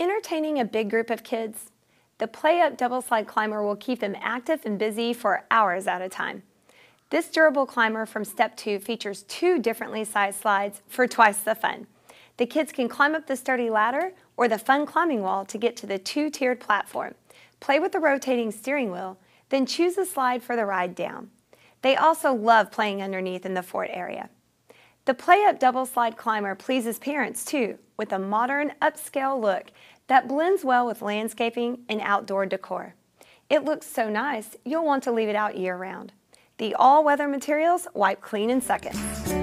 Entertaining a big group of kids, the Play Up Double Slide Climber will keep them active and busy for hours at a time. This durable climber from Step2 features two differently sized slides for twice the fun. The kids can climb up the sturdy ladder or the fun climbing wall to get to the two-tiered platform, play with the rotating steering wheel, then choose a slide for the ride down. They also love playing underneath in the fort area. The Play Up Double Slide Climber pleases parents too, with a modern, upscale look that blends well with landscaping and outdoor decor. It looks so nice, you'll want to leave it out year-round. The all-weather materials wipe clean in seconds.